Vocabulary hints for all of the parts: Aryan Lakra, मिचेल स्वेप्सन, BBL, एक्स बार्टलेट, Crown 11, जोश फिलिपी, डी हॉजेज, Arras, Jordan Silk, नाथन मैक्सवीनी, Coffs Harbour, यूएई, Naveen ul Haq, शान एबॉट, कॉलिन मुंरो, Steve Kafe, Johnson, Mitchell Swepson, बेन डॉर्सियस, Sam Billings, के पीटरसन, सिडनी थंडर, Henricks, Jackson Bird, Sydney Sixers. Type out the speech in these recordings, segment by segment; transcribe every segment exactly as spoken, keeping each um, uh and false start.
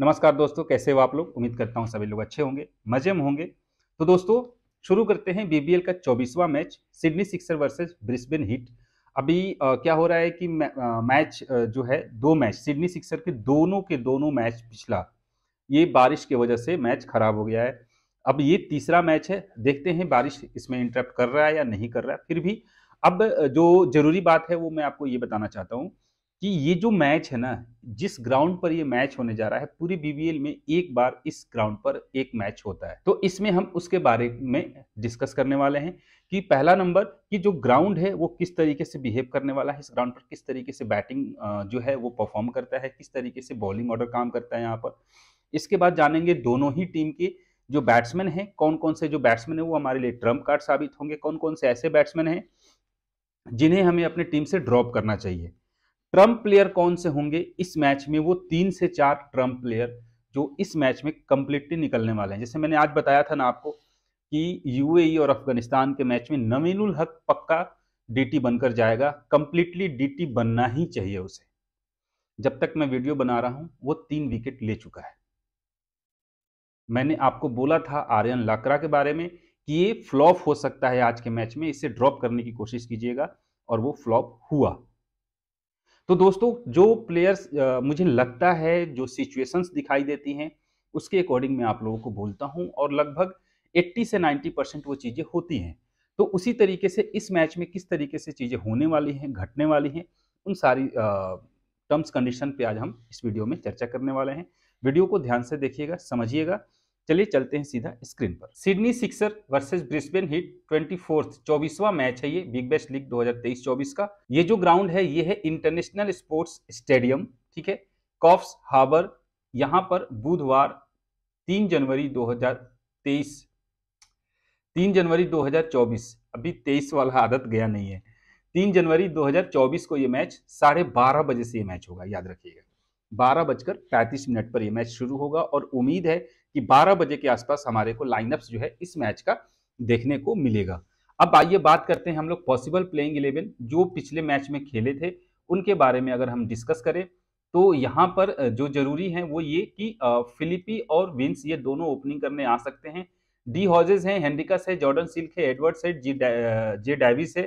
नमस्कार दोस्तों, कैसे हो आप लोग। उम्मीद करता हूँ सभी लोग अच्छे होंगे, मजे में होंगे। तो दोस्तों शुरू करते हैं बीबीएल का चौबीसवां match, Sydney Sixer versus Brisbane Heat. अभी आ, क्या हो रहा है कि मै, आ, मैच आ, जो है दो मैच सिडनी सिक्सर के दोनों के दोनों मैच पिछला ये बारिश की वजह से मैच खराब हो गया है। अब ये तीसरा मैच है, देखते हैं बारिश इसमें इंटरप्ट कर रहा है या नहीं कर रहा है। फिर भी अब जो जरूरी बात है वो मैं आपको ये बताना चाहता हूँ कि ये जो मैच है ना, जिस ग्राउंड पर ये मैच होने जा रहा है, पूरी बीबीएल में एक बार इस ग्राउंड पर एक मैच होता है। तो इसमें हम उसके बारे में डिस्कस करने वाले हैं कि पहला नंबर कि जो ग्राउंड है वो किस तरीके से बिहेव करने वाला है, इस ग्राउंड पर किस तरीके से बैटिंग जो है वो परफॉर्म करता है, किस तरीके से बॉलिंग ऑर्डर काम करता है यहाँ पर। इसके बाद जानेंगे दोनों ही टीम के जो बैट्समैन हैं, कौन कौन से जो बैट्समैन है वो हमारे लिए ट्रम्प कार्ड साबित होंगे, कौन कौन से ऐसे बैट्समैन हैं जिन्हें हमें अपनी टीम से ड्रॉप करना चाहिए, ट्रम्प प्लेयर कौन से होंगे इस मैच में। वो तीन से चार ट्रम्प प्लेयर जो इस मैच में कंप्लीटली निकलने वाले हैं। जैसे मैंने आज बताया था ना आपको कि यूएई और अफगानिस्तान के मैच में नवीन उल हक पक्का डीटी बनकर जाएगा, कंप्लीटली डीटी बनना ही चाहिए उसे। जब तक मैं वीडियो बना रहा हूं वो तीन विकेट ले चुका है। मैंने आपको बोला था आर्यन लाकरा के बारे में कि ये फ्लॉप हो सकता है आज के मैच में, इसे ड्रॉप करने की कोशिश कीजिएगा, और वो फ्लॉप हुआ। तो दोस्तों जो प्लेयर्स मुझे लगता है, जो सिचुएशंस दिखाई देती हैं उसके अकॉर्डिंग मैं आप लोगों को बोलता हूं, और लगभग अस्सी से नब्बे परसेंट वो चीज़ें होती हैं। तो उसी तरीके से इस मैच में किस तरीके से चीज़ें होने वाली हैं, घटने वाली हैं, उन सारी टर्म्स कंडीशन पे आज हम इस वीडियो में चर्चा करने वाले हैं। वीडियो को ध्यान से देखिएगा, समझिएगा। चलिए चलते हैं सीधा स्क्रीन पर। Sydney Sixer versus Brisbane Heat twenty fourth चौबीसवां मैच है ये बिग बैश लीग दो हज़ार तेईस चौबीस का। ये जो ग्राउंड है ये है इंटरनेशनल स्पोर्ट्स स्टेडियम, ठीक है, कॉफ्स हार्बर। यहाँ पर बुधवार तीन जनवरी दो हज़ार तेईस तीन जनवरी दो हज़ार चौबीस, अभी तेईस वाला आदत गया नहीं है, तीन जनवरी दो हज़ार चौबीस को ये मैच साढ़े बारह बजे से ये मैच होगा, याद रखिएगा। बारह बजकर पैंतीस मिनट पर यह मैच शुरू होगा, और उम्मीद है कि बारह बजे के आसपास हमारे को लाइनअप्स जो है इस मैच का देखने को मिलेगा। अब आइए बात करते हैं हम लोग पॉसिबल प्लेइंग इलेवन जो पिछले मैच में खेले थे उनके बारे में। अगर हम डिस्कस करें तो यहाँ पर जो जरूरी है वो ये कि फिलिपी और विंस ये दोनों ओपनिंग करने आ सकते हैं। डी हॉजेज हैं, हेनरिक्स है, जॉर्डन सिल्क है, एडवर्ड्स है, जी जे डेविस है,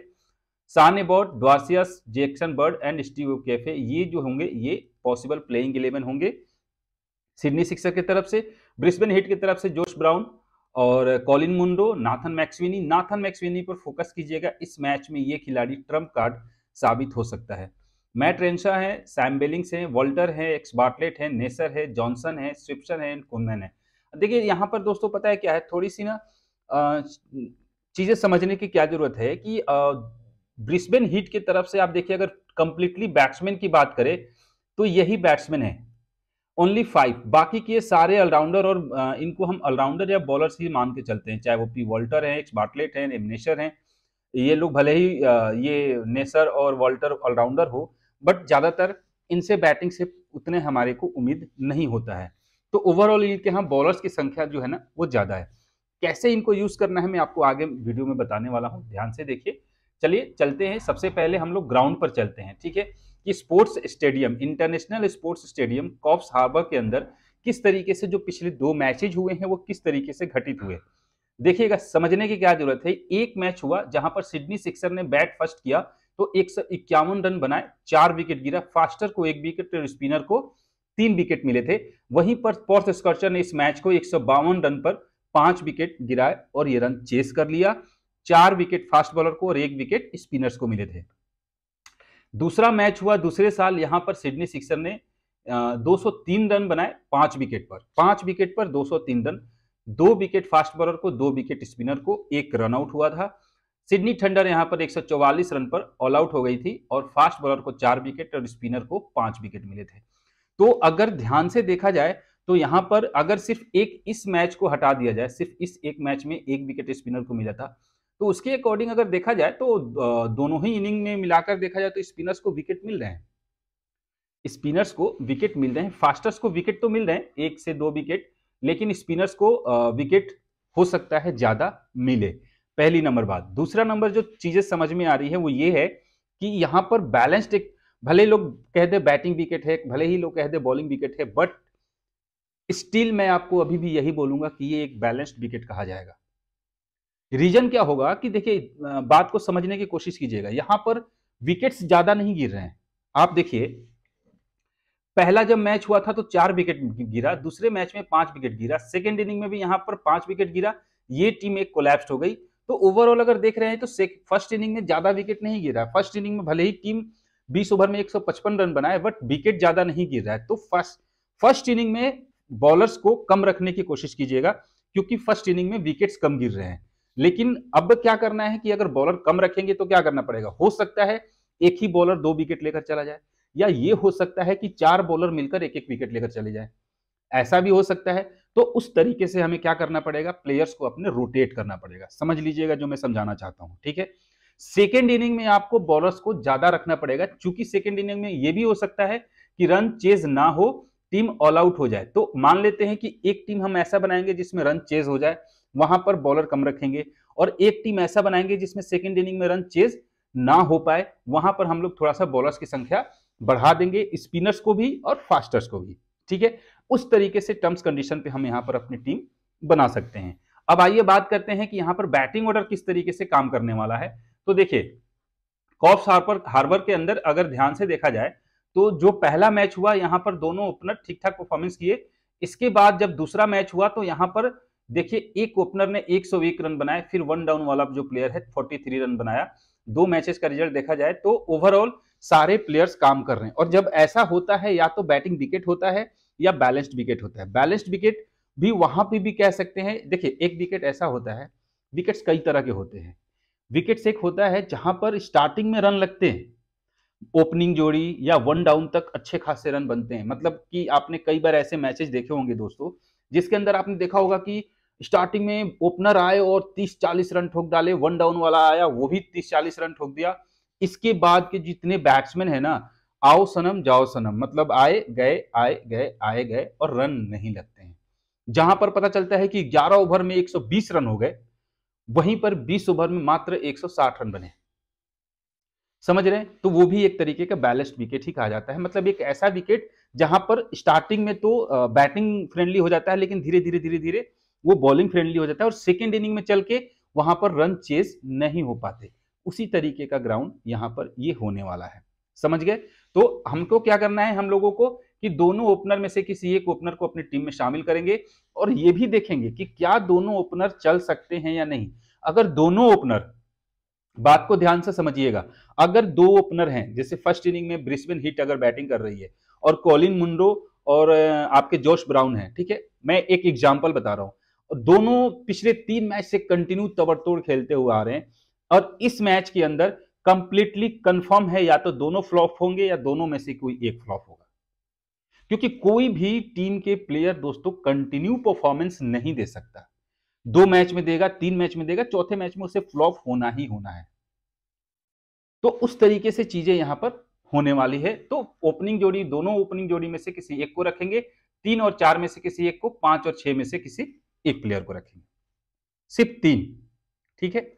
शान एबॉट, Dwarshuis, Jackson Bird and Steve cafe, ये जो होंगे ये पॉसिबल प्लेइंग इलेवन होंगे सिडनी सिक्सर की तरफ से। ब्रिस्बेन हीट की तरफ से जोश ब्राउन और कॉलिन मुंरो, नाथन मैक्सवीनी। नाथन मैक्सवीनी पर फोकस कीजिएगा, इस मैच में ये खिलाड़ी ट्रम्प कार्ड साबित हो सकता है। मैट रेंशा है, सैम बिलिंग्स है, वॉल्टर है, एक्स बार्टलेट है, नेसर है, जॉनसन है, स्वेप्सन है, कुंदन है। देखिए यहाँ पर दोस्तों पता है क्या है, थोड़ी सी ना चीज़ें समझने की क्या जरूरत है कि ब्रिस्बेन हीट की तरफ से आप देखिए, अगर कंप्लीटली बैट्समैन की बात करें तो यही बैट्समैन है, ओनली फाइव, बाकी के सारे ऑलराउंडर, और इनको हम ऑलराउंडर या बॉलर्स ही मान के चलते हैं, चाहे वो पी वॉल्टर हैं, एक्स बार्टलेट हैं, नेसर हैं। ये लोग भले ही ये नेसर और वॉल्टर ऑलराउंडर हो, बट ज़्यादातर इनसे बैटिंग से उतने हमारे को उम्मीद नहीं होता है। तो ओवरऑल इनके यहाँ बॉलर्स की संख्या जो है ना वो ज़्यादा है। कैसे इनको यूज़ करना है मैं आपको आगे वीडियो में बताने वाला हूँ, ध्यान से देखिए। चलिए चलते हैं, सबसे पहले हम लोग ग्राउंड पर चलते हैं, ठीक है, कि sports stadium, international sports stadium Coffs Harbour के अंदर किस तरीके से जो पिछले दो मैचेज हुए हैं वो किस तरीके से घटित हुए। देखिएगा, समझने की क्या जरूरत है। एक मैच हुआ जहां पर सिडनी सिक्सर ने बैट फर्स्ट किया तो एक सौ इक्यावन रन बनाए, चार विकेट गिरा, फास्टर को एक विकेट और स्पिनर को तीन विकेट मिले थे। वहीं पर पोर्थ स्कॉचर ने इस मैच को एक सौ बावन रन पर पांच विकेट गिराए और ये रन चेस कर लिया, चार विकेट फास्ट बॉलर को और एक विकेट स्पिनर्स को मिले थे। दूसरा मैच हुआ दूसरे साल, यहाँ पर सिडनी सिक्सर ने दो सौ तीन रन बनाए पांच विकेट पर, पांच विकेट पर दो सौ तीन रन, दो विकेट फास्ट बॉलर को, दो विकेट स्पिनर को, एक रन आउट हुआ था। सिडनी थंडर यहाँ पर एक सौ चौवालीस रन पर ऑल आउट हो गई थी और फास्ट बॉलर को चार विकेट और स्पिनर को पांच विकेट मिले थे। तो अगर ध्यान से देखा जाए तो यहाँ पर अगर सिर्फ एक इस मैच को हटा दिया जाए, सिर्फ इस एक मैच में एक विकेट स्पिनर को मिला था, तो उसके अकॉर्डिंग अगर देखा जाए तो दोनों ही इनिंग में मिलाकर देखा जाए तो स्पिनर्स को विकेट मिल रहे हैं, स्पिनर्स को विकेट मिल रहे हैं, फास्टर्स को विकेट तो मिल रहे हैं एक से दो विकेट, लेकिन स्पिनर्स को विकेट हो सकता है ज्यादा मिले। पहली नंबर बात। दूसरा नंबर जो चीजें समझ में आ रही है वो ये है कि यहाँ पर बैलेंस्ड, भले लोग कह दे बैटिंग विकेट है, भले ही लोग कह दे बॉलिंग विकेट है, बट स्टिल मैं आपको अभी भी यही बोलूंगा कि ये एक बैलेंस्ड विकेट कहा जाएगा। रीजन क्या होगा कि देखिए, बात को समझने की कोशिश कीजिएगा, यहां पर विकेट्स ज्यादा नहीं गिर रहे हैं। आप देखिए, पहला जब मैच हुआ था तो चार विकेट गिरा, दूसरे मैच में पांच विकेट गिरा, सेकेंड इनिंग में भी यहां पर पांच विकेट गिरा, ये टीम एक कोलैप्स्ड हो गई। तो ओवरऑल अगर देख रहे हैं तो फर्स्ट इनिंग में ज्यादा विकेट नहीं गिरा। फर्स्ट इनिंग में भले ही टीम बीस ओवर में एक सौ पचपन रन बनाए, बट विकेट ज्यादा नहीं गिर रहा है। तो फर्स्ट फर्स्ट इनिंग में बॉलर्स को कम रखने की कोशिश कीजिएगा, क्योंकि फर्स्ट इनिंग में विकेट्स कम गिर रहे हैं। लेकिन अब क्या करना है कि अगर बॉलर कम रखेंगे तो क्या करना पड़ेगा, हो सकता है एक ही बॉलर दो विकेट लेकर चला जाए, या ये हो सकता है कि चार बॉलर मिलकर एक एक विकेट लेकर चले जाए, ऐसा भी हो सकता है। तो उस तरीके से हमें क्या करना पड़ेगा, प्लेयर्स को अपने रोटेट करना पड़ेगा। समझ लीजिएगा जो मैं समझाना चाहता हूँ, ठीक है। सेकेंड इनिंग में आपको बॉलर्स को ज्यादा रखना पड़ेगा, क्योंकि सेकेंड इनिंग में यह भी हो सकता है कि रन चेज ना हो, टीम ऑल आउट हो जाए। तो मान लेते हैं कि एक टीम हम ऐसा बनाएंगे जिसमें रन चेज हो जाए, वहां पर बॉलर कम रखेंगे, और एक टीम ऐसा बनाएंगे जिसमें सेकेंड इनिंग में रन चेज ना हो पाए, वहां पर हम लोग थोड़ा सा बॉलर्स की संख्या बढ़ा देंगे, स्पिनर्स को भी और फास्टर्स को भी, ठीक है। उस तरीके से टर्म्स कंडीशन पे हम यहाँ पर अपनी टीम बना सकते हैं। अब आइए बात करते हैं कि यहाँ पर बैटिंग ऑर्डर किस तरीके से काम करने वाला है। तो देखिए, कॉफ्स हार्बर हार्बर के अंदर अगर ध्यान से देखा जाए तो जो पहला मैच हुआ यहाँ पर दोनों ओपनर ठीक ठाक परफॉर्मेंस किए। इसके बाद जब दूसरा मैच हुआ तो यहाँ पर देखिए, एक ओपनर ने एक सौ एक रन बनाए, फिर वन डाउन वाला जो प्लेयर है फोर्टी थ्री रन बनाया। दो मैचेस का रिजल्ट देखा जाए तो ओवरऑल सारे प्लेयर्स काम कर रहे हैं। और जब ऐसा होता है या तो बैटिंग विकेट होता है या बैलेंस्ड विकेट होता है। बैलेंस्ड विकेट भी वहां पे भी कह सकते हैं, देखिए एक विकेट ऐसा होता है, विकेट्स कई तरह के होते हैं। विकेट्स एक होता है जहां पर स्टार्टिंग में रन लगते हैं, ओपनिंग जोड़ी या वन डाउन तक अच्छे खासे रन बनते हैं। मतलब कि आपने कई बार ऐसे मैचेस देखे होंगे दोस्तों, जिसके अंदर आपने देखा होगा कि स्टार्टिंग में ओपनर आए और तीस चालीस रन ठोक डाले, वन डाउन वाला आया वो भी तीस चालीस रन ठोक दिया। इसके बाद के जितने बैट्समैन है ना, आओ सनम जाओ सनम, मतलब आए गए आए गए आए गए और रन नहीं लगते हैं। जहां पर पता चलता है कि ग्यारह ओवर में एक सौ बीस रन हो गए, वहीं पर बीस ओवर में मात्र एक सौ साठ रन बने, समझ रहे हैं। तो वो भी एक तरीके का बैलेंस्ड विकेट ही कहा जाता है। मतलब एक ऐसा विकेट जहां पर स्टार्टिंग में तो बैटिंग फ्रेंडली हो जाता है, लेकिन धीरे धीरे धीरे धीरे वो बॉलिंग फ्रेंडली हो जाता है और सेकेंड इनिंग में चल के वहां पर रन चेज नहीं हो पाते। उसी तरीके का ग्राउंड यहाँ पर ये होने वाला है, समझ गए। तो हमको क्या करना है, हम लोगों को कि दोनों ओपनर में से किसी एक ओपनर को अपनी टीम में शामिल करेंगे और ये भी देखेंगे कि क्या दोनों ओपनर चल सकते हैं या नहीं। अगर दोनों ओपनर, बात को ध्यान से समझिएगा, अगर दो ओपनर हैं, जैसे फर्स्ट इनिंग में ब्रिस्बेन हीट अगर बैटिंग कर रही है और कॉलिन मुंरो और आपके जोश ब्राउन है, ठीक है, मैं एक एग्जाम्पल बता रहा हूँ, और दोनों पिछले तीन मैच से कंटिन्यू तबड़तोड़ खेलते हुए आ रहे हैं और इस मैच के अंदर कंप्लीटली कंफर्म है या तो दोनों फ्लॉप होंगे या दोनों में से कोई एक फ्लॉप होगा। क्योंकि कोई भी टीम के प्लेयर दोस्तों कंटिन्यू परफॉर्मेंस नहीं दे सकता, दो मैच में देगा, तीन मैच में देगा, चौथे मैच में उसे फ्लॉप होना ही होना है। तो उस तरीके से चीजें यहां पर होने वाली है। तो ओपनिंग जोड़ी, दोनों ओपनिंग जोड़ी में से किसी एक को रखेंगे, तीन और चार में से किसी एक को, पांच और छह में से किसी एक प्लेयर को रखेंगे, सिर्फ तीन, ठीक है।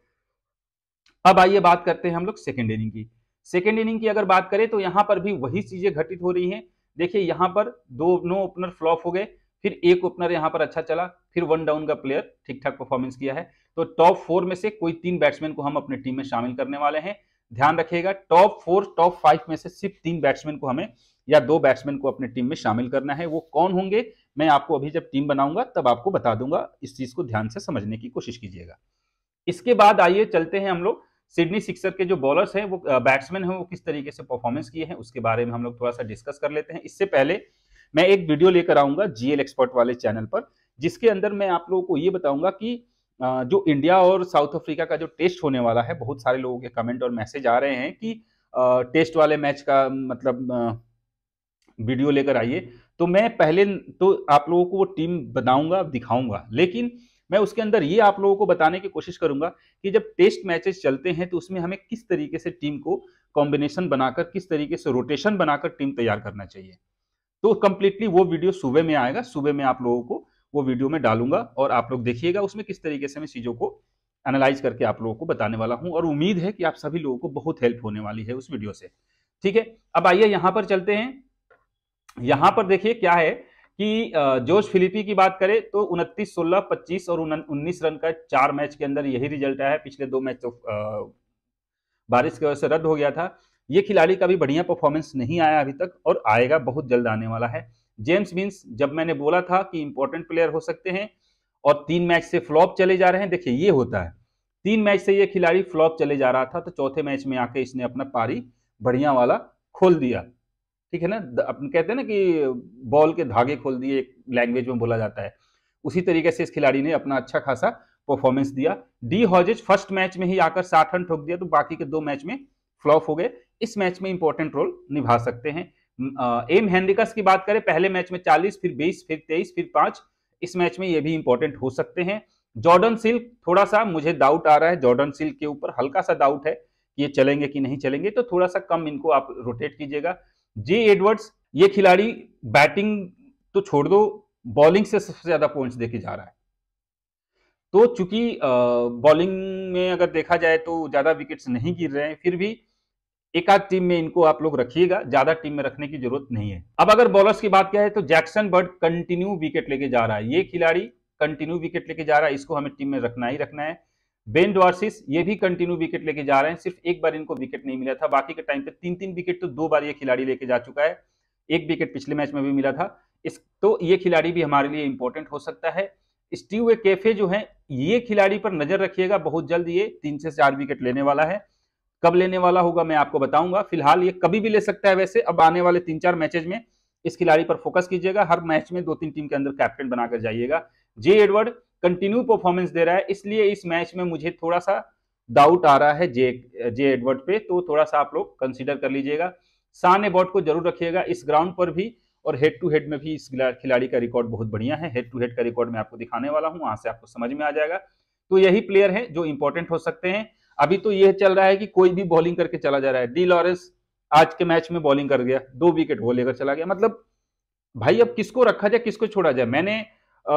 अब आइए बात करते हैं हम लोग सेकेंड इनिंग की। सेकेंड इनिंग की अगर बात करें तो यहाँ पर भी वही चीजें घटित हो रही हैं। देखिए, यहाँ पर दो नो ओपनर फ्लॉप हो गए, फिर एक ओपनर यहाँ पर अच्छा चला, फिर वन डाउन का प्लेयर ठीक ठाक परफॉर्मेंस किया है। तो टॉप फोर में से कोई तीन बैट्समैन को हम अपनी टीम में शामिल करने वाले हैं। ध्यान रखिएगा, टॉप फोर टॉप फाइव में से सिर्फ तीन बैट्समैन को हमें या दो बैट्समैन को अपनी टीम में शामिल करना है। वो कौन होंगे मैं आपको अभी जब टीम बनाऊंगा तब आपको बता दूंगा। इस चीज को ध्यान से समझने की कोशिश कीजिएगा। इसके बाद आइए चलते हैं हम लोग सिडनी सिक्सर के जो बॉलर्स हैं, वो बैट्समैन हैं, वो किस तरीके से परफॉर्मेंस किए हैं उसके बारे में हम लोग थोड़ा सा डिस्कस कर लेते हैं। इससे पहले मैं एक वीडियो लेकर आऊंगा जीएल एक्सपर्ट वाले चैनल पर, जिसके अंदर मैं आप लोगों को ये बताऊंगा कि जो इंडिया और साउथ अफ्रीका का जो टेस्ट होने वाला है, बहुत सारे लोगों के कमेंट और मैसेज आ रहे हैं कि टेस्ट वाले मैच का मतलब वीडियो लेकर आइए। तो मैं पहले तो आप लोगों को वो टीम बनाऊंगा, दिखाऊंगा, लेकिन मैं उसके अंदर ये आप लोगों को बताने की कोशिश करूंगा कि जब टेस्ट मैचेस चलते हैं तो उसमें हमें किस तरीके से टीम को कॉम्बिनेशन बनाकर, किस तरीके से रोटेशन बनाकर टीम तैयार करना चाहिए। तो कंप्लीटली वो वीडियो सुबह में आएगा, सुबह में आप लोगों को वो वीडियो में डालूंगा और आप लोग देखिएगा उसमें किस तरीके से मैं चीज़ों को एनालाइज करके आप लोगों को बताने वाला हूँ। और उम्मीद है कि आप सभी लोगों को बहुत हेल्प होने वाली है उस वीडियो से, ठीक है। अब आइए यहाँ पर चलते हैं। यहाँ पर देखिए क्या है कि जोश फिलिपी की बात करें तो उनतीस, सोलह, पच्चीस और उन्नीस रन का चार मैच के अंदर यही रिजल्ट आया है। पिछले दो मैच तो बारिश की वजह से रद्द हो गया था। ये खिलाड़ी का भी बढ़िया परफॉर्मेंस नहीं आया अभी तक और आएगा, बहुत जल्द आने वाला है। जेम्स विंस, जब मैंने बोला था कि इंपॉर्टेंट प्लेयर हो सकते हैं और तीन मैच से फ्लॉप चले जा रहे हैं, देखिए ये होता है, तीन मैच से ये खिलाड़ी फ्लॉप चले जा रहा था तो चौथे मैच में आके इसने अपना पारी बढ़िया वाला खोल दिया, ठीक है ना। अपन कहते हैं ना कि बॉल के धागे खोल दिए, एक लैंग्वेज में बोला जाता है, उसी तरीके से इस खिलाड़ी ने अपना अच्छा खासा परफॉर्मेंस दिया। डी हॉजेज फर्स्ट मैच में ही आकर साठ रन ठोक दिया, तो बाकी के दो मैच में फ्लॉप हो गए, इस मैच में इंपॉर्टेंट रोल निभा सकते हैं। एम हेनरिक्स की बात करें, पहले मैच में चालीस, फिर बीस, फिर तेईस, फिर पांच, इस मैच में ये भी इंपॉर्टेंट हो सकते हैं। जॉर्डन सिल्क, थोड़ा सा मुझे डाउट आ रहा है जॉर्डन सिल्क के ऊपर, हल्का सा डाउट है कि ये चलेंगे कि नहीं चलेंगे, तो थोड़ा सा कम इनको आप रोटेट कीजिएगा। जी एडवर्ड्स, ये खिलाड़ी बैटिंग तो छोड़ दो, बॉलिंग से सबसे ज्यादा पॉइंट्स देके जा रहा है, तो चूंकि बॉलिंग में अगर देखा जाए तो ज्यादा विकेट्स नहीं गिर रहे हैं, फिर भी एक आध टीम में इनको आप लोग रखिएगा, ज्यादा टीम में रखने की जरूरत नहीं है। अब अगर बॉलर्स की बात करें तो जैक्सन बर्ड कंटिन्यू विकेट लेके जा रहा है, ये खिलाड़ी कंटिन्यू विकेट लेके जा रहा है, इसको हमें टीम में रखना ही रखना है। बेन डॉर्सिस, ये भी कंटिन्यू विकेट लेके जा रहे हैं, सिर्फ एक बार इनको विकेट नहीं मिला था, बाकी के टाइम पे तीन तीन विकेट तो दो बार ये खिलाड़ी लेके जा चुका है, एक विकेट पिछले मैच में भी मिला था इस, तो ये खिलाड़ी भी हमारे लिए इंपॉर्टेंट हो सकता है। स्टीव कैफे जो है, ये खिलाड़ी पर नजर रखिएगा, बहुत जल्द ये तीन से चार विकेट लेने वाला है, कब लेने वाला होगा मैं आपको बताऊंगा, फिलहाल ये कभी भी ले सकता है। वैसे अब आने वाले तीन चार मैचेज में इस खिलाड़ी पर फोकस कीजिएगा, हर मैच में दो तीन टीम के अंदर कैप्टन बनाकर जाइएगा। जे एडवर्ड कंटिन्यू परफॉर्मेंस दे रहा है, इसलिए इस मैच में मुझे थोड़ा सा डाउट आ रहा है जे जे एडवर्ड पे, तो थोड़ा सा आप लोग कंसीडर कर लीजिएगा। शान एबॉट को जरूर रखिएगा, इस ग्राउंड पर भी और हेड टू हेड में भी इस खिलाड़ी का रिकॉर्ड बहुत बढ़िया है, हेड टू हेड का रिकॉर्ड मैं आपको दिखाने वाला हूँ, वहां से आपको समझ में आ जाएगा। तो यही प्लेयर है जो इंपॉर्टेंट हो सकते हैं। अभी तो यह चल रहा है कि कोई भी बॉलिंग करके चला जा रहा है, डी लॉरेंस आज के मैच में बॉलिंग कर गया, दो विकेट वो लेकर चला गया, मतलब भाई अब किसको रखा जाए किसको छोड़ा जाए। मैंने आ,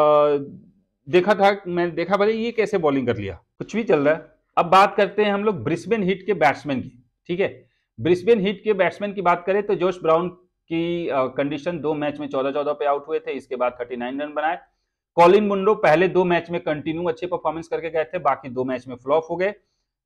देखा था मैंने देखा भाई ये कैसे बॉलिंग कर लिया, कुछ भी चल रहा है। अब बात करते हैं हम लोग ब्रिस्बेन हीट के बैट्समैन की, ठीक है। ब्रिस्बेन हीट के बैट्समैन की बात करें तो जोश ब्राउन की कंडीशन दो मैच में चौदह चौदह पे आउट हुए थे, इसके बाद थर्टी नाइन रन बनाए। कॉलिन मुंड्रो पहले दो मैच में कंटिन्यू अच्छे परफॉर्मेंस करके गए थे, बाकी दो मैच में फ्लॉप हो गए,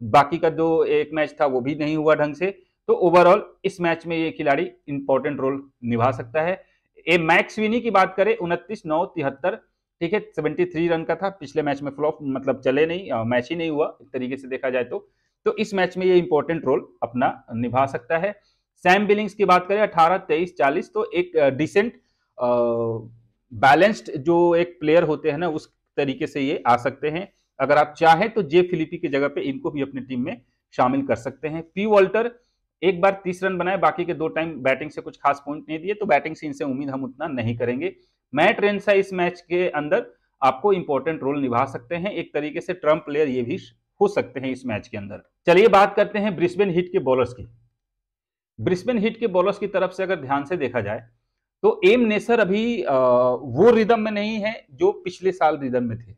बाकी का दो एक मैच था वो भी नहीं हुआ ढंग से, तो ओवरऑल इस मैच में ये खिलाड़ी इंपॉर्टेंट रोल निभा सकता है। ए मैक्सवीनी की बात करें, उनतीस, नौ, तिहत्तर, ठीक है, तिहत्तर रन का था, पिछले मैच में फ्लॉप, मतलब चले नहीं, मैच ही नहीं हुआ एक तरीके से देखा जाए तो तो इस मैच में ये इंपॉर्टेंट रोल अपना निभा सकता है। सैम बिलिंग्स की बात करें, अठारह, तेईस, चालीस, तो एक डिसेंट बैलेंस्ड जो एक प्लेयर होते हैं ना, उस तरीके से ये आ सकते हैं। अगर आप चाहें तो जे फिलिपी की जगह पे इनको भी अपनी टीम में शामिल कर सकते हैं। पी वॉल्टर एक बार तीस रन बनाए, बाकी के दो टाइम बैटिंग से कुछ खास पॉइंट नहीं दिए, तो बैटिंग से इनसे उम्मीद हम उतना नहीं करेंगे। मैट रेंशा इस मैच के अंदर आपको इंपॉर्टेंट रोल निभा सकते हैं, एक तरीके से ट्रम्प प्लेयर ये भी हो सकते हैं इस मैच के अंदर। चलिए बात करते हैं ब्रिस्बेन हीट के बॉलर्स की। ब्रिस्बेन हीट के बॉलर्स की तरफ से अगर ध्यान से देखा जाए तो एम नेसर अभी वो रिदम में नहीं है जो पिछले साल रिदम में थे,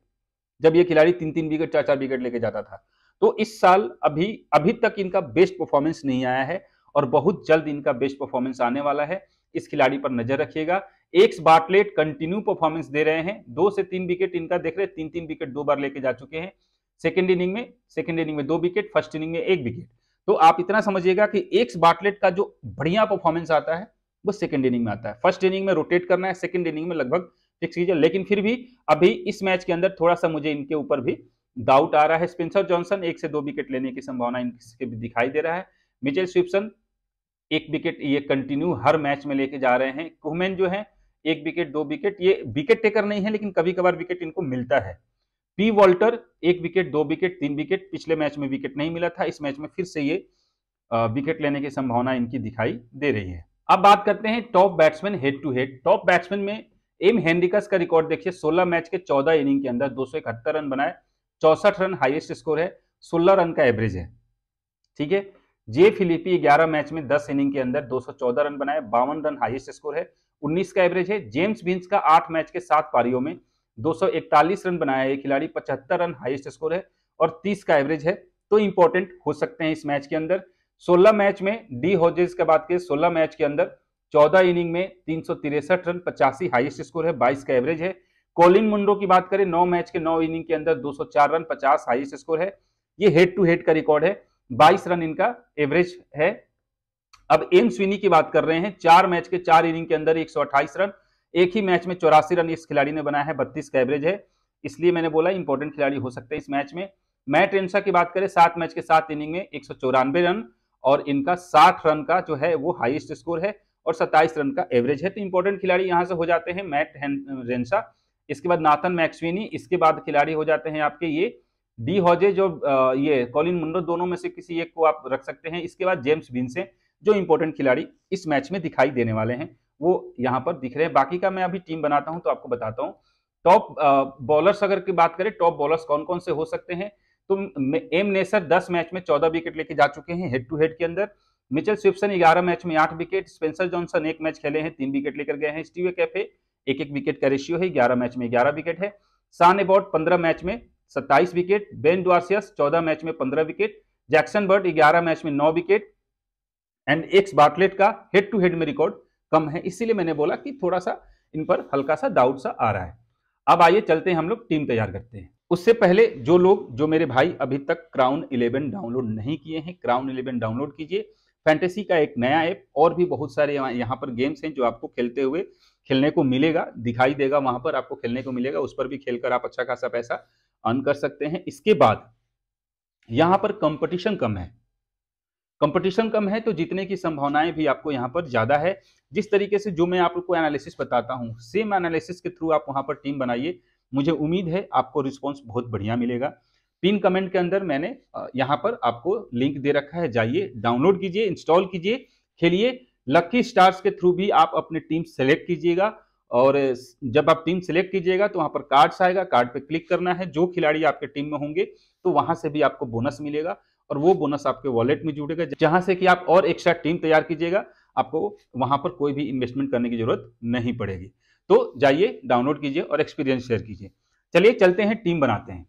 जब ये खिलाड़ी तीन तीन विकेट चार चार विकेट लेके जाता था। तो इस साल अभी अभी तक इनका बेस्ट परफॉर्मेंस नहीं आया है और बहुत जल्द इनका बेस्ट परफॉर्मेंस आने वाला है, इस खिलाड़ी पर नजर रखिएगा। एक्स बार्टलेट कंटिन्यू परफॉर्मेंस दे रहे हैं, दो से तीन विकेट इनका देख रहे हैं, तीन तीन विकेट दो बार लेके जा चुके हैं, सेकेंड इनिंग में सेकेंड इनिंग में दो विकेट, फर्स्ट इनिंग में एक विकेट। तो आप इतना समझिएगा कि एक्स बार्टलेट का जो बढ़िया परफॉर्मेंस आता है वो सेकेंड इनिंग में आता है, फर्स्ट इनिंग में रोटेट करना है, सेकेंड इनिंग में लगभग फिक्स कीजिए, लेकिन फिर भी अभी इस मैच के अंदर थोड़ा सा मुझे इनके ऊपर भी डाउट आ रहा है। स्पेंसर जॉनसन एक से दो विकेट लेने की संभावना इनके भी दिखाई दे रहा है। मिचेल स्वेप्सन एक विकेट ये कंटिन्यू हर मैच में लेके जा रहे हैं। कुहमैन जो है एक विकेट दो विकेट, ये विकेट टेकर नहीं है लेकिन कभी कभार विकेट इनको मिलता है। पी वॉल्टर एक विकेट दो विकेट तीन विकेट, पिछले मैच में विकेट नहीं मिला था, इस मैच में फिर से ये विकेट लेने की संभावना इनकी दिखाई दे रही है। अब बात करते हैं top batsman head to head. Top batsman में एम हेनरिक्स का रिकॉर्ड देखिए, सोलह मैच के चौदह इनिंग के अंदर दो सौ इकहत्तर रन बनाए, चौसठ रन हाईएस्ट स्कोर है, सोलह रन का एवरेज है, ठीक है। जे फिलिपी ग्यारह मैच में दस इनिंग के अंदर दो सौ चौदह रन बनाए, बावन रन हाईएस्ट स्कोर है, उन्नीस का एवरेज है। जेम्स विंस का आठ मैच के सात पारियों में दो सौ इकतालीस रन बनाया है, खिलाड़ी पचहत्तर रन हाईएस्ट स्कोर है और तीस का एवरेज है, तो इंपॉर्टेंट हो सकते हैं इस मैच के अंदर। सोलह मैच में डी हॉजेज का बात करें, सोलह मैच के अंदर चौदह इनिंग में तीन सौ तिरसठ रन, पचासी हाईएस्ट स्कोर है, बाईस का एवरेज है। कॉलिन मुंड्रो की बात करें, नौ मैच के नौ इनिंग के अंदर दो सौ चार रन, पचास हाईएस्ट स्कोर है, ये हेड टू हेड का रिकॉर्ड है, बाईस रन इनका एवरेज है। अब एम स्विनी की बात कर रहे हैं, चार मैच के चार इनिंग के अंदर एक सौ अट्ठाईस रन, एक ही मैच में चौरासी रन इस खिलाड़ी ने बनाया है, बत्तीस का एवरेज है, इसलिए मैंने बोला इंपॉर्टेंट खिलाड़ी हो सकते हैं इस मैच में। मैट रेंशा की बात करें, सात मैच के सात इनिंग में एक सौ चौरानवे रन और इनका साठ रन का जो है वो हाईएस्ट स्कोर है और सत्ताईस रन का एवरेज है, तो इंपॉर्टेंट खिलाड़ी यहाँ से हो जाते हैं मैट रेंशा। इसके बाद नाथन मैक्सवीनी, इसके बाद खिलाड़ी हो जाते हैं आपके ये डी हॉजे, जो ये कॉलिन मुंड्रो, दोनों में से किसी एक को आप रख सकते हैं। इसके बाद जेम्स विंसे, जो इंपॉर्टेंट खिलाड़ी इस मैच में दिखाई देने वाले हैं वो यहाँ पर दिख रहे हैं। बाकी का मैं अभी टीम बनाता हूँ तो आपको बताता हूँ। टॉप बॉलर्स अगर की बात करें, टॉप बॉलर्स कौन कौन से हो सकते हैं, तो एम नेसर दस मैच में चौदह विकेट लेके जा चुके हैं हेड टू हेड के अंदर। मिचेल स्वेप्सन ग्यारह मैच में आठ विकेट, स्पेंसर जॉनसन एक मैच खेले हैं तीन विकेट लेकर गए हैं, स्टीव कैफे एक एक विकेट का रेशियो है, ग्यारह मैच में ग्यारह विकेट है, शान एबॉट पंद्रह मैच में सत्ताईस विकेट, बेन डॉर्सियस चौदह मैच में पंद्रह विकेट, जैक्सन बर्ड ग्यारह मैच में नौ विकेट एंड एक्स बार्टलेट का हेड टू हेड में रिकॉर्ड कम है, इसीलिए मैंने बोला कि थोड़ा सा इन पर हल्का सा डाउट सा आ रहा है। अब आइए चलते हैं, हम लोग टीम तैयार करते हैं। उससे पहले जो लोग, जो मेरे भाई अभी तक क्राउन इलेवन डाउनलोड नहीं किए हैं, क्राउन इलेवन डाउनलोड कीजिए, फैंटेसी का एक नया ऐप, और भी बहुत सारे यहाँ पर गेम्स हैं जो आपको खेलते हुए खेलने को मिलेगा, दिखाई देगा, वहां पर आपको खेलने को मिलेगा, उस पर भी खेलकर आप अच्छा खासा पैसा अर्न कर सकते हैं। इसके बाद यहाँ पर कंपटीशन कम है, कंपटीशन कम है तो जीतने की संभावनाएं भी आपको यहाँ पर ज्यादा है। जिस तरीके से जो मैं आपको एनालिसिस बताता हूँ, सेम एनालिसिस के थ्रू आप वहाँ पर टीम बनाइए, मुझे उम्मीद है आपको रिस्पॉन्स बहुत बढ़िया मिलेगा। पिन कमेंट के अंदर मैंने यहाँ पर आपको लिंक दे रखा है, जाइए डाउनलोड कीजिए, इंस्टॉल कीजिए, खेलिए। लकी स्टार्स के थ्रू भी आप अपनी टीम सेलेक्ट कीजिएगा और जब आप टीम सेलेक्ट कीजिएगा तो वहाँ पर कार्ड्स आएगा, कार्ड पे क्लिक करना है, जो खिलाड़ी आपके टीम में होंगे तो वहाँ से भी आपको बोनस मिलेगा और वो बोनस आपके वॉलेट में जुड़ेगा, जहाँ से कि आप और एक्स्ट्रा टीम तैयार कीजिएगा, आपको वहाँ पर कोई भी इन्वेस्टमेंट करने की जरूरत नहीं पड़ेगी। तो जाइए डाउनलोड कीजिए और एक्सपीरियंस शेयर कीजिए। चलिए चलते हैं, टीम बनाते हैं।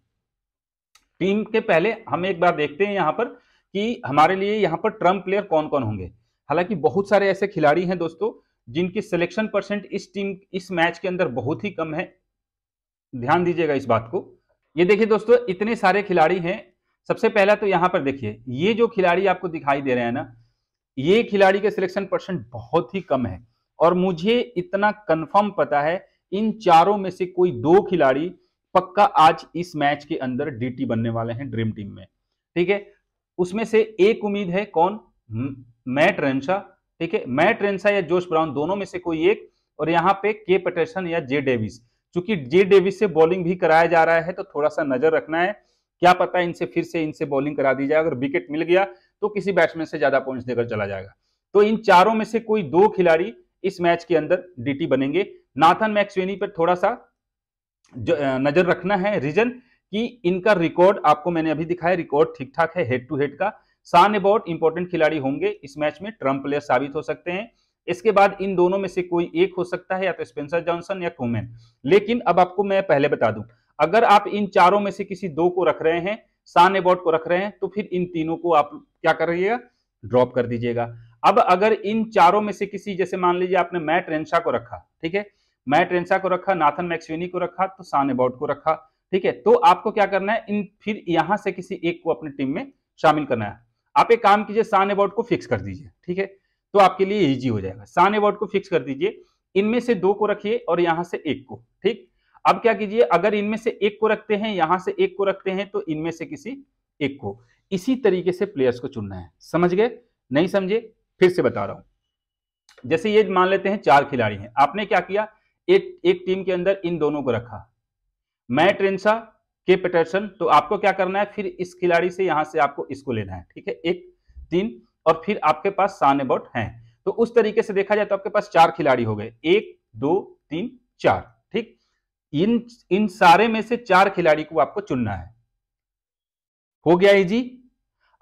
टीम के पहले हम एक बार देखते हैं यहाँ पर कि हमारे लिए यहाँ पर ट्रम्प प्लेयर कौन कौन होंगे। हालांकि बहुत सारे ऐसे खिलाड़ी हैं दोस्तों जिनकी सिलेक्शन परसेंट इस टीम इस मैच के अंदर बहुत ही कम है, ध्यान दीजिएगा इस बात को। ये देखिए दोस्तों, इतने सारे खिलाड़ी हैं। सबसे पहला तो यहाँ पर देखिए, ये जो खिलाड़ी आपको दिखाई दे रहे हैं ना, ये खिलाड़ी के सिलेक्शन परसेंट बहुत ही कम है और मुझे इतना कन्फर्म पता है इन चारों में से कोई दो खिलाड़ी पक्का आज इस मैच के अंदर डीटी बनने वाले हैं ड्रीम टीम में, ठीक है। उसमें से एक उम्मीद है, कौन? मैट रेंशा, ठीक है। मैट रेंशा या जोश ब्राउन, दोनों में से कोई एक, और यहाँ पे के पैटरसन या जे डेविस, क्योंकि जे डेविस से बॉलिंग भी कराया जा रहा है तो थोड़ा सा नजर रखना है, क्या पता इनसे फिर से इनसे बॉलिंग करा दी जाए, अगर विकेट मिल गया तो किसी बैट्समैन से ज्यादा पॉइंट्स देकर चला जाएगा। तो इन चारों में से कोई दो खिलाड़ी इस मैच के अंदर डीटी बनेंगे। नाथन मैक्सवेनी पर थोड़ा सा नजर रखना है, रीजन कि इनका रिकॉर्ड आपको मैंने अभी दिखाया, रिकॉर्ड ठीक ठाक है हेड टू हेड का। शान एबॉट इंपॉर्टेंट खिलाड़ी होंगे इस मैच में, ट्रम्प प्लेयर साबित हो सकते हैं। इसके बाद इन दोनों में से कोई एक हो सकता है, या तो स्पेंसर जॉनसन या कोमेन। लेकिन अब आपको मैं पहले बता दूं, अगर आप इन चारों में से किसी दो को रख रहे हैं, शान एबॉट को रख रहे हैं, तो फिर इन तीनों को आप क्या करिएगा, ड्रॉप कर दीजिएगा। अब अगर इन चारों में से किसी, जैसे मान लीजिए आपने मैट रेंशा को रखा, ठीक है, मैट रेंशा को रखा, नाथन मैक्सवेनी को रखा, तो शान एबॉट को रखा, ठीक है, तो आपको क्या करना है, इन फिर यहां से किसी एक को अपनी टीम में शामिल करना है। आप एक काम कीजिए, शान एबॉट को फिक्स कर दीजिए, ठीक है, तो आपके लिए इजी हो जाएगा। शान एबॉट को फिक्स कर दीजिए, इनमें से दो को रखिए और यहां से एक को, ठीक। अब क्या कीजिए, अगर इनमें से एक को रखते हैं, यहां से एक को रखते हैं, तो इनमें से किसी एक को, इसी तरीके से प्लेयर्स को चुनना है। समझ गए, नहीं समझे फिर से बता रहा हूं। जैसे ये मान लेते हैं चार खिलाड़ी हैं, आपने क्या किया, एक एक टीम के अंदर इन दोनों को रखा, मैट रेंशा, के पैटरसन, तो आपको क्या करना है, फिर इस खिलाड़ी से यहां से आपको इसको लेना है, ठीक है, एक तीन, और फिर आपके पास शान एबॉट हैं। तो उस तरीके से देखा जाए तो आपके पास चार खिलाड़ी हो गए, एक दो तीन चार, ठीक। इन इन सारे में से चार खिलाड़ी को आपको चुनना है, हो गया इजी।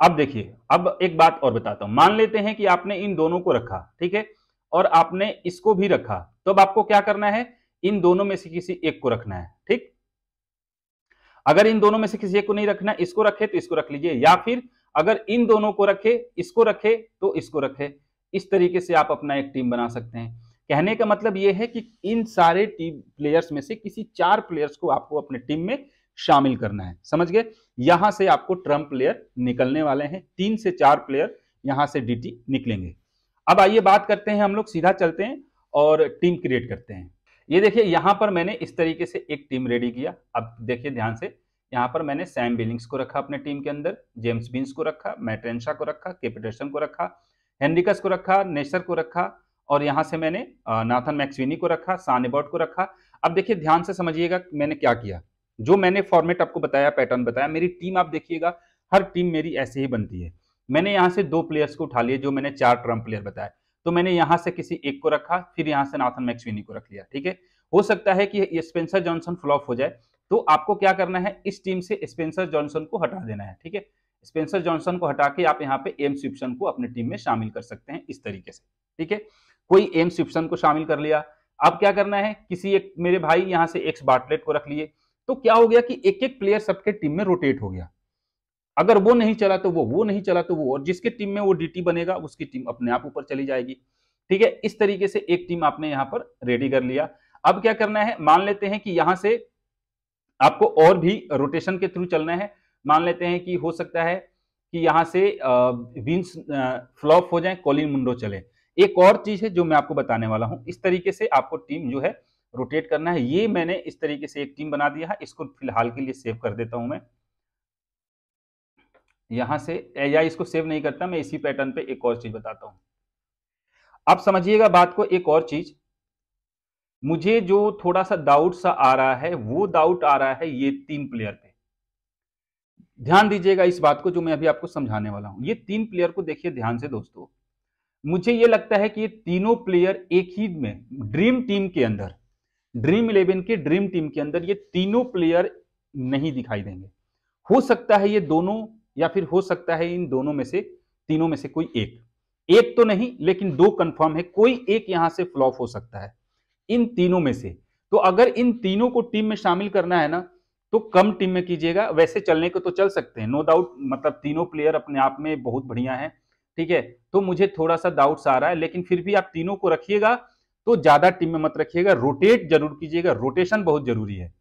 अब देखिए, अब एक बात और बताता हूं, मान लेते हैं कि आपने इन दोनों को रखा, ठीक है, और आपने इसको भी रखा, तो अब आपको क्या करना है, इन दोनों में से किसी एक को रखना है, ठीक। अगर इन दोनों में से किसी एक को नहीं रखना, इसको रखे तो इसको रख लीजिए, या फिर अगर इन दोनों को रखे, इसको रखे तो इसको रखे, इस तरीके से आप अपना एक टीम बना सकते हैं। कहने का मतलब यह है कि इन सारे टीम प्लेयर्स में से किसी चार प्लेयर्स को आपको अपने टीम में शामिल करना है, समझ गए। यहां से आपको ट्रम्प प्लेयर निकलने वाले हैं, तीन से चार प्लेयर यहां से डीटी निकलेंगे। अब आइए बात करते हैं, हम लोग सीधा चलते हैं और टीम क्रिएट करते हैं। ये देखिए यहां पर मैंने इस तरीके से एक टीम रेडी किया। अब देखिए ध्यान से, यहाँ पर मैंने सैम बिलिंग्स को रखा अपने टीम के अंदर, जेम्स बीन्स को रखा, मैट रेंशा को रखा, के पीटरसन को रखा, हेनरिकस को रखा, नेसर को रखा, और यहाँ से मैंने नाथन मैक्सवीनी को रखा, सानेबॉट को रखा। अब देखिए ध्यान से समझिएगा मैंने क्या किया। जो मैंने फॉर्मेट आपको बताया, पैटर्न बताया, मेरी टीम आप देखिएगा, हर टीम मेरी ऐसे ही बनती है। मैंने यहाँ से दो प्लेयर्स को उठा लिए, जो मैंने चार ट्रम्प प्लेयर बताया, तो मैंने यहाँ से किसी एक को रखा, फिर यहाँ से नाथन मैक्सवीनी को रख लिया। ठीक है, हो सकता है कि ये स्पेंसर जॉनसन फ्लॉप हो जाए, तो आपको क्या करना है, इस टीम से स्पेंसर जॉनसन को हटा देना है। ठीक है, स्पेंसर जॉनसन को हटा के आप यहाँ पे एम स्विप्सन को अपनी टीम में शामिल कर सकते हैं इस तरीके से। ठीक है, कोई एम स्विप्सन को शामिल कर लिया। अब क्या करना है, किसी एक मेरे भाई यहाँ से एक्स बार्टलेट को रख लिए, तो क्या हो गया कि एक एक प्लेयर सबके टीम में रोटेट हो गया। अगर वो नहीं चला तो वो वो नहीं चला तो वो, और जिसके टीम में वो डीटी बनेगा उसकी टीम अपने आप ऊपर चली जाएगी। ठीक है, इस तरीके से एक टीम आपने यहाँ पर रेडी कर लिया। अब क्या करना है, मान लेते हैं कि यहाँ से आपको और भी रोटेशन के थ्रू चलना है। मान लेते हैं कि हो सकता है कि यहाँ से विंस फ्लॉप हो जाए, कॉलिन मुंडो चले। एक और चीज है जो मैं आपको बताने वाला हूँ। इस तरीके से आपको टीम जो है रोटेट करना है। ये मैंने इस तरीके से एक टीम बना दिया है, इसको फिलहाल के लिए सेव कर देता हूँ मैं यहाँ से, या इसको सेव नहीं करता मैं, इसी पैटर्न पे एक और चीज बताता हूँ। आप समझिएगा बात को। एक और चीज मुझे जो थोड़ा सा डाउट सा आ रहा है, वो डाउट आ रहा है ये तीन प्लेयर पे। ध्यान दीजिएगा इस बात को जो मैं अभी आपको समझाने वाला हूं। ये तीन प्लेयर को देखिए ध्यान से दोस्तों, मुझे ये लगता है कि ये तीनों प्लेयर एक ही में ड्रीम टीम के अंदर, ड्रीम इलेवन के ड्रीम टीम के अंदर ये तीनों प्लेयर नहीं दिखाई देंगे। हो सकता है ये दोनों, या फिर हो सकता है इन दोनों में से, तीनों में से कोई एक, एक तो नहीं लेकिन दो कंफर्म है, कोई एक यहां से फ्लॉप हो सकता है इन तीनों में से। तो अगर इन तीनों को टीम में शामिल करना है ना, तो कम टीम में कीजिएगा। वैसे चलने को तो चल सकते हैं, नो डाउट, मतलब तीनों प्लेयर अपने आप में बहुत बढ़िया है। ठीक है, तो मुझे थोड़ा सा डाउट आ रहा है, लेकिन फिर भी आप तीनों को रखिएगा, तो ज्यादा टीम में मत रखिएगा, रोटेट जरूर कीजिएगा। रोटेशन बहुत जरूरी है,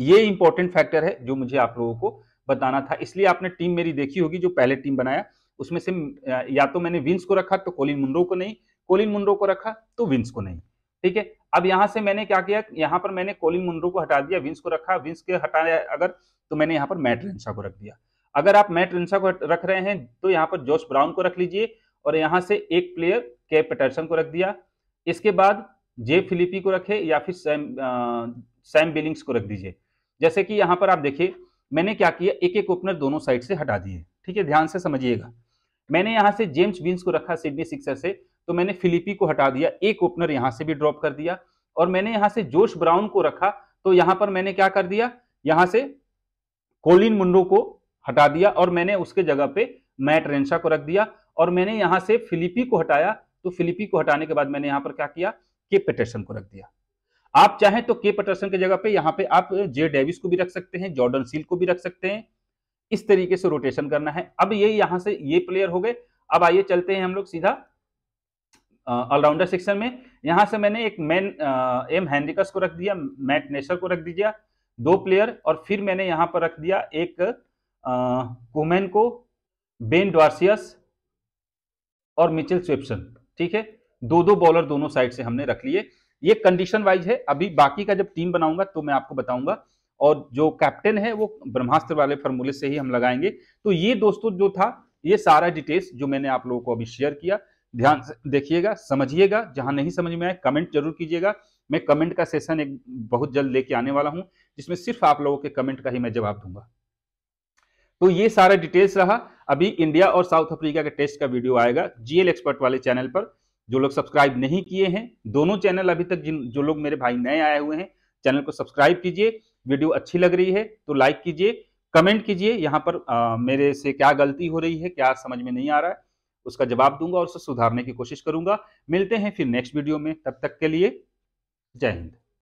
ये इंपॉर्टेंट फैक्टर है जो मुझे आप लोगों को बताना था। इसलिए आपने टीम मेरी देखी होगी जो पहले टीम बनाया, उसमें से या तो मैंने विंस को रखा तो कोलिन मुंडो को नहीं, कोलिन मुंडो को रखा तो विंस को नहीं। ठीक है, अब यहां से मैंने क्या किया, यहां पर मैंने कोलिन मुंडो को हटा दिया, विंस को रखा, विंस के हटाया अगर तो मैंने यहां पर मैट रेंशा को रख दिया। अगर आप मैट रेंशा को रख रहे हैं तो यहां पर जोश ब्राउन को रख लीजिए, और यहां से एक प्लेयर के पीटरसन को रख दिया। इसके बाद जे फिलिपी को रखे, या फिर सैम सैम बिलिंग्स को रख दीजिए। जैसे कि यहाँ पर आप देखिए मैंने क्या किया, एक एक ओपनर दोनों साइड से हटा दिए। ठीक है, ध्यान से समझिएगा, मैंने यहाँ से जेम्स बीन्स को रखा सिडनी सिक्सर से, तो मैंने फिलिपी को हटा दिया, एक ओपनर यहाँ से भी ड्रॉप कर दिया। और मैंने यहाँ से जोश ब्राउन को रखा, तो यहाँ पर मैंने क्या कर दिया, यहाँ से कोलिन मुंडो को हटा दिया, और मैंने उसके जगह पे मैट रेंशा को रख दिया। और मैंने यहाँ से फिलिपी को हटाया, तो फिलिपी को हटाने के बाद मैंने यहाँ पर क्या किया, के पीटरसन को रख दिया। आप चाहें तो के पीटरसन की जगह पे यहाँ पे आप जे डेविस को भी रख सकते हैं, जॉर्डन सिल्क को भी रख सकते हैं। इस तरीके से रोटेशन करना है। अब ये यहाँ से ये प्लेयर हो गए। अब आइए चलते हैं हम लोग सीधा ऑलराउंडर सेक्शन में। यहाँ से मैंने एक मैन एम हेनरिकस को रख दिया, मैट नेसर को रख दीजिए, दो प्लेयर। और फिर मैंने यहाँ पर रख दिया एक कुमेन को, बेन डॉर्सियस और मिचेल स्वेप्सन। ठीक है, दो दो बॉलर दोनों साइड से हमने रख लिए। ये कंडीशन वाइज है, अभी बाकी का जब टीम बनाऊंगा तो मैं आपको बताऊंगा। और जो कैप्टन है वो ब्रह्मास्त्र वाले फॉर्मूले से ही हम लगाएंगे। तो ये दोस्तों जो था, ये सारा डिटेल्स जो मैंने आप लोगों को अभी शेयर किया, ध्यान से देखिएगा, समझिएगा। जहां नहीं समझ में आए कमेंट जरूर कीजिएगा। मैं कमेंट का सेशन एक बहुत जल्द लेके आने वाला हूं, जिसमें सिर्फ आप लोगों के कमेंट का ही मैं जवाब दूंगा। तो ये सारा डिटेल्स रहा। अभी इंडिया और साउथ अफ्रीका के टेस्ट का वीडियो आएगा जीएल एक्सपर्ट वाले चैनल पर। जो लोग सब्सक्राइब नहीं किए हैं, दोनों चैनल अभी तक, जिन जो लोग मेरे भाई नए आए हुए हैं, चैनल को सब्सक्राइब कीजिए। वीडियो अच्छी लग रही है तो लाइक कीजिए, कमेंट कीजिए। यहाँ पर आ, मेरे से क्या गलती हो रही है, क्या समझ में नहीं आ रहा है, उसका जवाब दूंगा और उससे सुधारने की कोशिश करूंगा। मिलते हैं फिर नेक्स्ट वीडियो में, तब तक के लिए जय हिंद।